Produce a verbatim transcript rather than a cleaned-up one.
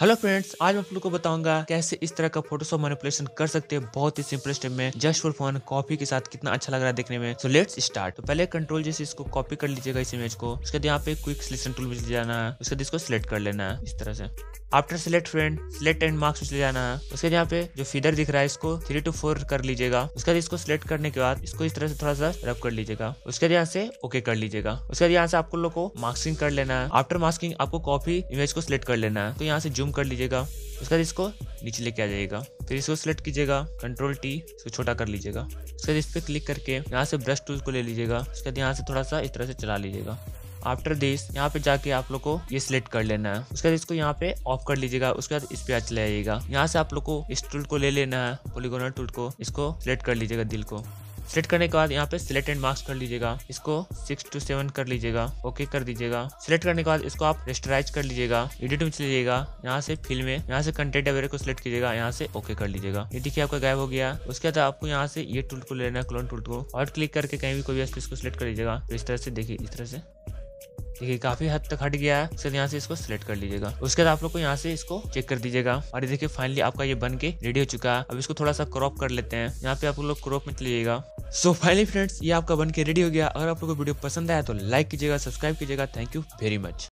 Hello friends, आज मैं आप लोगों को बताऊंगा कैसे इस तरह का फोटोशॉप मैनिपुलेशन कर सकते हैं बहुत ही सिंपल स्टेप में, जस्ट फॉर फन, कॉपी के साथ। कितना अच्छा लग रहा है देखने में। So let's start. तो पहले कंट्रोल जैसे इसको कॉपी कर लीजिएगा इस इमेज को। उसके बाद यहाँ पे क्विक सिलेक्शन टूल में ले जाना है, उसके बाद इसको सिलेक्ट कर लेना है इस तरह से। After select friend select and marks में ले जाना है। उसके बाद यहाँ पे जो फीडर दिख रहा है इसको थ्री टू फोर कर लीजिएगा। उसके बाद इसको सिलेक्ट करने के बाद इसको इस तरह से थोड़ा सा रब कर लीजिएगा। उसके बाद यहाँ से ओके कर लीजिएगा। उसके बाद यहाँ से आपको लोग को मास्किंग कर लेना है। आफ्टर मास्किंग आपको कॉपी इमेज को सिलेक्ट कर लेना है, तो यहाँ से कर लीजिएगा। उसके बाद इसको नीचे लेके आ जाएगा, फिर इसको सिलेक्ट कीजिएगा, कंट्रोल टी, इसको छोटा कर लीजिएगा। उसके बाद इस पे क्लिक करके यहाँ से ब्रश टूल को ले लीजिएगा। उसके बाद यहाँ से थोड़ा सा इस तरह से चला लीजिएगा। आफ्टर दिस यहाँ पे जाके आप लोग को ये सिलेक्ट कर लेना है। उसके बाद इसको यहाँ पे ऑफ कर लीजिएगा। उसके बाद इस पे आ चले आइएगा। यहाँ से आप लोग को इस टूल को ले लेना है, पॉलीगोनल टूल को, इसको सिलेक्ट कर लीजिएगा दिल को। सेलेक्ट करने के बाद यहाँ पे सिलेक्ट एंड मार्क्स कर लीजिएगा। इसको सिक्स टू सेवन कर लीजिएगा, ओके कर दीजिएगा। सिलेक्ट करने के बाद इसको आप रेस्टराइज कर लीजिएगा। एडिट में चलिएगा, यहाँ से फिल्म में, यहाँ से कंटेंट वगैरह को सिलेक्ट कीजिएगा, यहाँ से ओके कर लीजिएगा। ये देखिए आपका गायब हो गया। उसके बाद आपको यहाँ से ये टूल को लेना है, क्लोन टूल को, और क्लिक करके कहीं भी कोई भी इसको सिलेक्ट कर लीजिएगा। तो इस तरह से देखिए, इस तरह से देखिए काफी हद तक हट गया है। उसके बाद यहाँ से इसको सिलेक्ट कर लीजिएगा। उसके बाद आप लोग को यहाँ से इसको चेक कर दीजिएगा। और देखिए फाइनली आपका ये बन के रेडी हो चुका है। अब इसको थोड़ा सा क्रॉप कर लेते हैं। यहाँ पे आप लोग क्रॉप में चलिएगा। सो फाइनली फ्रेंड्स, ये आपका बन के रेडी हो गया। अगर आप लोग को वीडियो पसंद आया तो लाइक कीजिएगा, सब्सक्राइब कीजिएगा। Thank you very much.